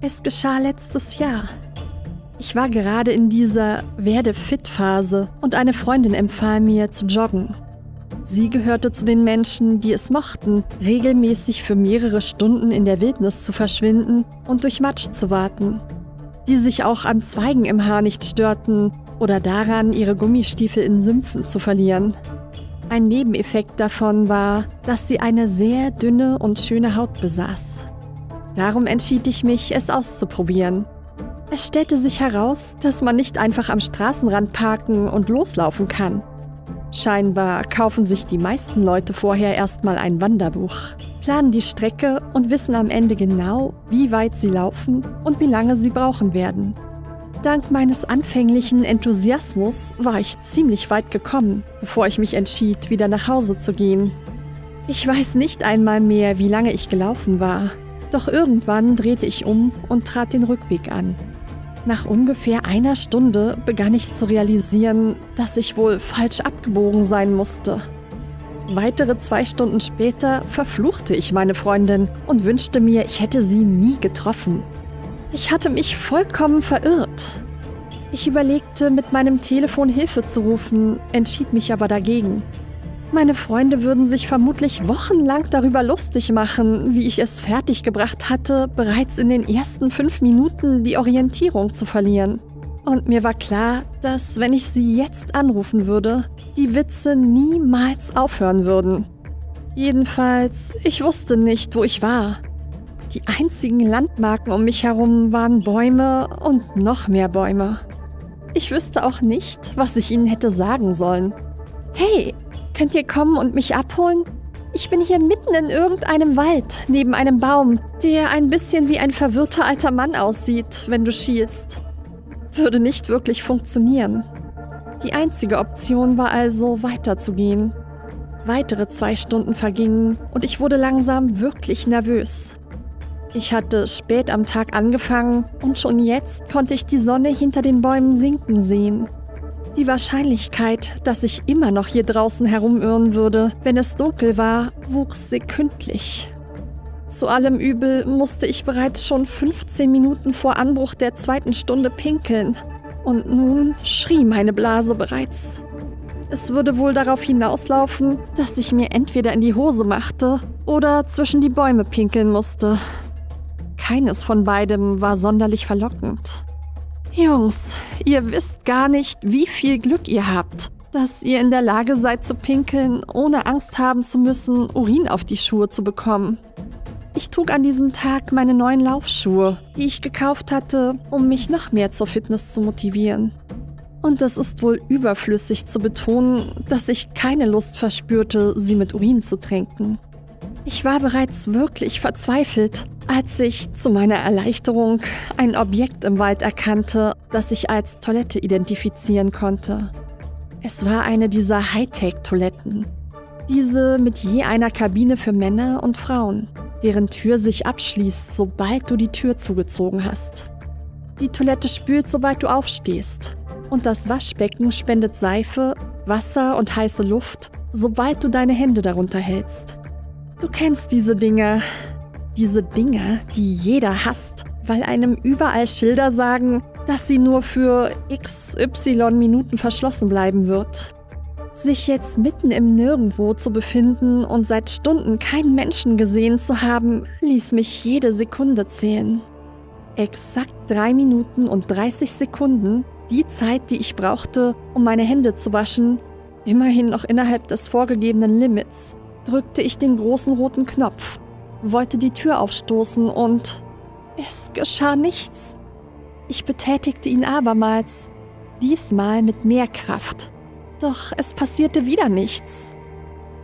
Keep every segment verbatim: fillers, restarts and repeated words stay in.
Es geschah letztes Jahr. Ich war gerade in dieser Werde-Fit-Phase und eine Freundin empfahl mir zu joggen. Sie gehörte zu den Menschen, die es mochten, regelmäßig für mehrere Stunden in der Wildnis zu verschwinden und durch Matsch zu warten, die sich auch an Zweigen im Haar nicht störten oder daran, ihre Gummistiefel in Sümpfen zu verlieren. Ein Nebeneffekt davon war, dass sie eine sehr dünne und schöne Haut besaß. Darum entschied ich mich, es auszuprobieren. Es stellte sich heraus, dass man nicht einfach am Straßenrand parken und loslaufen kann. Scheinbar kaufen sich die meisten Leute vorher erstmal ein Wanderbuch, planen die Strecke und wissen am Ende genau, wie weit sie laufen und wie lange sie brauchen werden. Dank meines anfänglichen Enthusiasmus war ich ziemlich weit gekommen, bevor ich mich entschied, wieder nach Hause zu gehen. Ich weiß nicht einmal mehr, wie lange ich gelaufen war, doch irgendwann drehte ich um und trat den Rückweg an. Nach ungefähr einer Stunde begann ich zu realisieren, dass ich wohl falsch abgebogen sein musste. Weitere zwei Stunden später verfluchte ich meine Freundin und wünschte mir, ich hätte sie nie getroffen. Ich hatte mich vollkommen verirrt. Ich überlegte, mit meinem Telefon Hilfe zu rufen, entschied mich aber dagegen. Meine Freunde würden sich vermutlich wochenlang darüber lustig machen, wie ich es fertiggebracht hatte, bereits in den ersten fünf Minuten die Orientierung zu verlieren. Und mir war klar, dass, wenn ich sie jetzt anrufen würde, die Witze niemals aufhören würden. Jedenfalls, ich wusste nicht, wo ich war. Die einzigen Landmarken um mich herum waren Bäume und noch mehr Bäume. Ich wüsste auch nicht, was ich ihnen hätte sagen sollen. Hey! Könnt ihr kommen und mich abholen? Ich bin hier mitten in irgendeinem Wald, neben einem Baum, der ein bisschen wie ein verwirrter alter Mann aussieht, wenn du schielst. Würde nicht wirklich funktionieren. Die einzige Option war also, weiterzugehen. Weitere zwei Stunden vergingen und ich wurde langsam wirklich nervös. Ich hatte spät am Tag angefangen und schon jetzt konnte ich die Sonne hinter den Bäumen sinken sehen. Die Wahrscheinlichkeit, dass ich immer noch hier draußen herumirren würde, wenn es dunkel war, wuchs sekündlich. Zu allem Übel musste ich bereits schon fünfzehn Minuten vor Anbruch der zweiten Stunde pinkeln. Und nun schrie meine Blase bereits. Es würde wohl darauf hinauslaufen, dass ich mir entweder in die Hose machte oder zwischen die Bäume pinkeln musste. Keines von beidem war sonderlich verlockend. Jungs, ihr wisst gar nicht, wie viel Glück ihr habt, dass ihr in der Lage seid zu pinkeln, ohne Angst haben zu müssen, Urin auf die Schuhe zu bekommen. Ich trug an diesem Tag meine neuen Laufschuhe, die ich gekauft hatte, um mich noch mehr zur Fitness zu motivieren. Und es ist wohl überflüssig zu betonen, dass ich keine Lust verspürte, sie mit Urin zu tränken. Ich war bereits wirklich verzweifelt, als ich zu meiner Erleichterung ein Objekt im Wald erkannte, das ich als Toilette identifizieren konnte. Es war eine dieser Hightech-Toiletten. Diese mit je einer Kabine für Männer und Frauen, deren Tür sich abschließt, sobald du die Tür zugezogen hast. Die Toilette spült, sobald du aufstehst. Und das Waschbecken spendet Seife, Wasser und heiße Luft, sobald du deine Hände darunter hältst. Du kennst diese Dinger. Diese Dinger, die jeder hasst, weil einem überall Schilder sagen, dass sie nur für x y Minuten verschlossen bleiben wird. Sich jetzt mitten im Nirgendwo zu befinden und seit Stunden keinen Menschen gesehen zu haben, ließ mich jede Sekunde zählen. Exakt drei Minuten und dreißig Sekunden, die Zeit, die ich brauchte, um meine Hände zu waschen, immerhin noch innerhalb des vorgegebenen Limits, drückte ich den großen roten Knopf, wollte die Tür aufstoßen und es geschah nichts. Ich betätigte ihn abermals, diesmal mit mehr Kraft. Doch es passierte wieder nichts.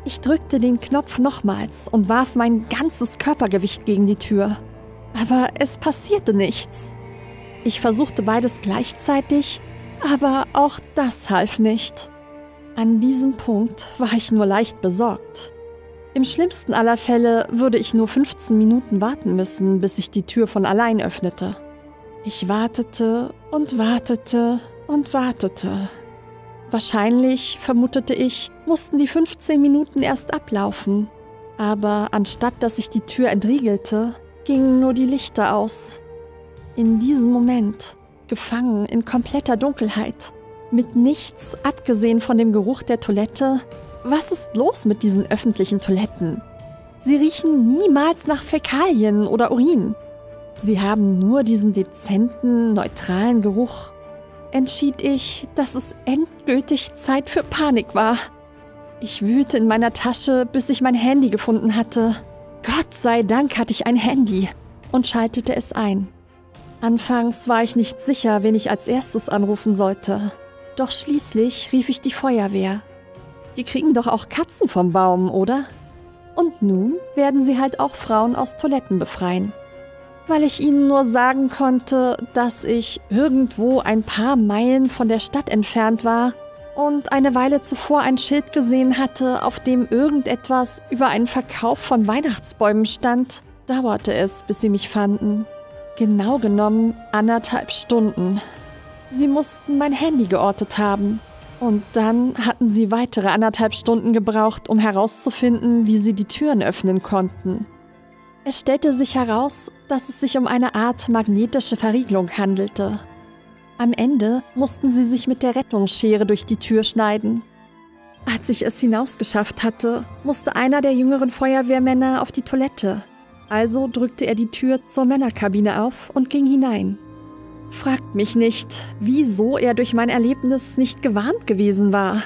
Ich drückte den Knopf nochmals und warf mein ganzes Körpergewicht gegen die Tür. Aber es passierte nichts. Ich versuchte beides gleichzeitig, aber auch das half nicht. An diesem Punkt war ich nur leicht besorgt. Im schlimmsten aller Fälle würde ich nur fünfzehn Minuten warten müssen, bis ich die Tür von allein öffnete. Ich wartete und wartete und wartete. Wahrscheinlich, vermutete ich, mussten die fünfzehn Minuten erst ablaufen. Aber anstatt dass ich die Tür entriegelte, gingen nur die Lichter aus. in diesem Moment, gefangen in kompletter Dunkelheit, mit nichts abgesehen von dem Geruch der Toilette. Was ist los mit diesen öffentlichen Toiletten? Sie riechen niemals nach Fäkalien oder Urin. Sie haben nur diesen dezenten, neutralen Geruch. Entschied ich, dass es endgültig Zeit für Panik war. Ich wühlte in meiner Tasche, bis ich mein Handy gefunden hatte. Gott sei Dank hatte ich ein Handy und schaltete es ein. Anfangs war ich nicht sicher, wen ich als erstes anrufen sollte. Doch schließlich rief ich die Feuerwehr. Die kriegen doch auch Katzen vom Baum, oder? Und nun werden sie halt auch Frauen aus Toiletten befreien. Weil ich ihnen nur sagen konnte, dass ich irgendwo ein paar Meilen von der Stadt entfernt war und eine Weile zuvor ein Schild gesehen hatte, auf dem irgendetwas über einen Verkauf von Weihnachtsbäumen stand, dauerte es, bis sie mich fanden. Genau genommen anderthalb Stunden. Sie mussten mein Handy geortet haben. Und dann hatten sie weitere anderthalb Stunden gebraucht, um herauszufinden, wie sie die Türen öffnen konnten. Es stellte sich heraus, dass es sich um eine Art magnetische Verriegelung handelte. Am Ende mussten sie sich mit der Rettungsschere durch die Tür schneiden. Als ich es hinausgeschafft hatte, musste einer der jüngeren Feuerwehrmänner auf die Toilette. Also drückte er die Tür zur Männerkabine auf und ging hinein. Fragt mich nicht, wieso er durch mein Erlebnis nicht gewarnt gewesen war.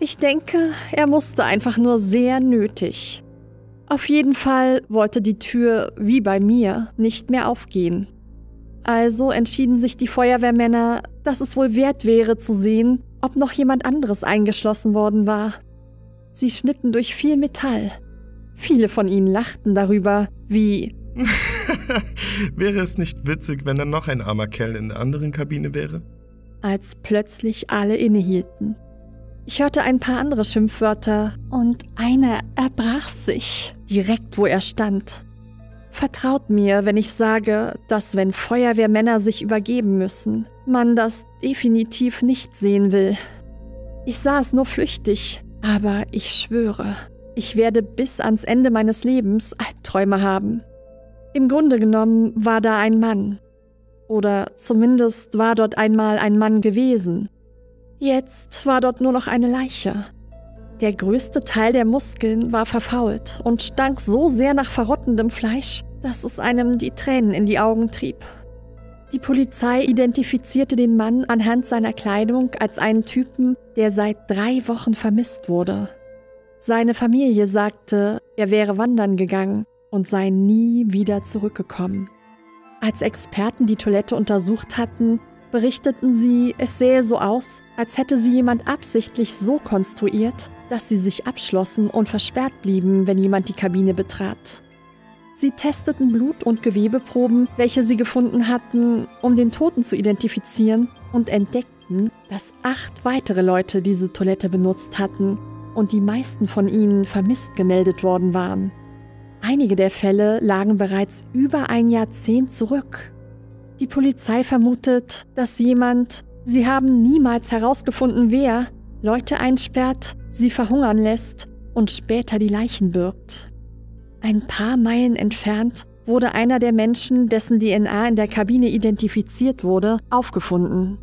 Ich denke, er musste einfach nur sehr nötig. Auf jeden Fall wollte die Tür, wie bei mir, nicht mehr aufgehen. Also entschieden sich die Feuerwehrmänner, dass es wohl wert wäre zu sehen, ob noch jemand anderes eingeschlossen worden war. Sie schnitten durch viel Metall. Viele von ihnen lachten darüber, wie... Wäre es nicht witzig, wenn dann noch ein armer Kerl in der anderen Kabine wäre? Als plötzlich alle innehielten. Ich hörte ein paar andere Schimpfwörter und einer erbrach sich, direkt wo er stand. Vertraut mir, wenn ich sage, dass wenn Feuerwehrmänner sich übergeben müssen, man das definitiv nicht sehen will. Ich sah es nur flüchtig, aber ich schwöre, ich werde bis ans Ende meines Lebens Albträume haben. Im Grunde genommen war da ein Mann. Oder zumindest war dort einmal ein Mann gewesen. Jetzt war dort nur noch eine Leiche. Der größte Teil der Muskeln war verfault und stank so sehr nach verrottendem Fleisch, dass es einem die Tränen in die Augen trieb. Die Polizei identifizierte den Mann anhand seiner Kleidung als einen Typen, der seit drei Wochen vermisst wurde. Seine Familie sagte, er wäre wandern gegangen und sei nie wieder zurückgekommen. Als Experten die Toilette untersucht hatten, berichteten sie, es sähe so aus, als hätte sie jemand absichtlich so konstruiert, dass sie sich abschlossen und versperrt blieben, wenn jemand die Kabine betrat. Sie testeten Blut- und Gewebeproben, welche sie gefunden hatten, um den Toten zu identifizieren, und entdeckten, dass acht weitere Leute diese Toilette benutzt hatten und die meisten von ihnen vermisst gemeldet worden waren. Einige der Fälle lagen bereits über ein Jahrzehnt zurück. Die Polizei vermutet, dass jemand, sie haben niemals herausgefunden wer, Leute einsperrt, sie verhungern lässt und später die Leichen birgt. Ein paar Meilen entfernt wurde einer der Menschen, dessen D N A in der Kabine identifiziert wurde, aufgefunden.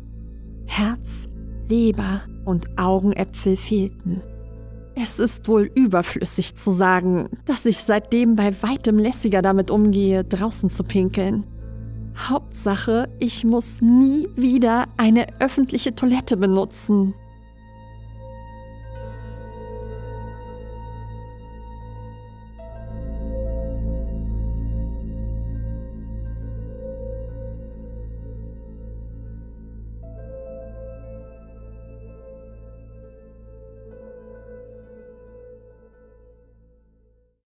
Herz, Leber und Augenäpfel fehlten. Es ist wohl überflüssig zu sagen, dass ich seitdem bei weitem lässiger damit umgehe, draußen zu pinkeln. Hauptsache, ich muss nie wieder eine öffentliche Toilette benutzen.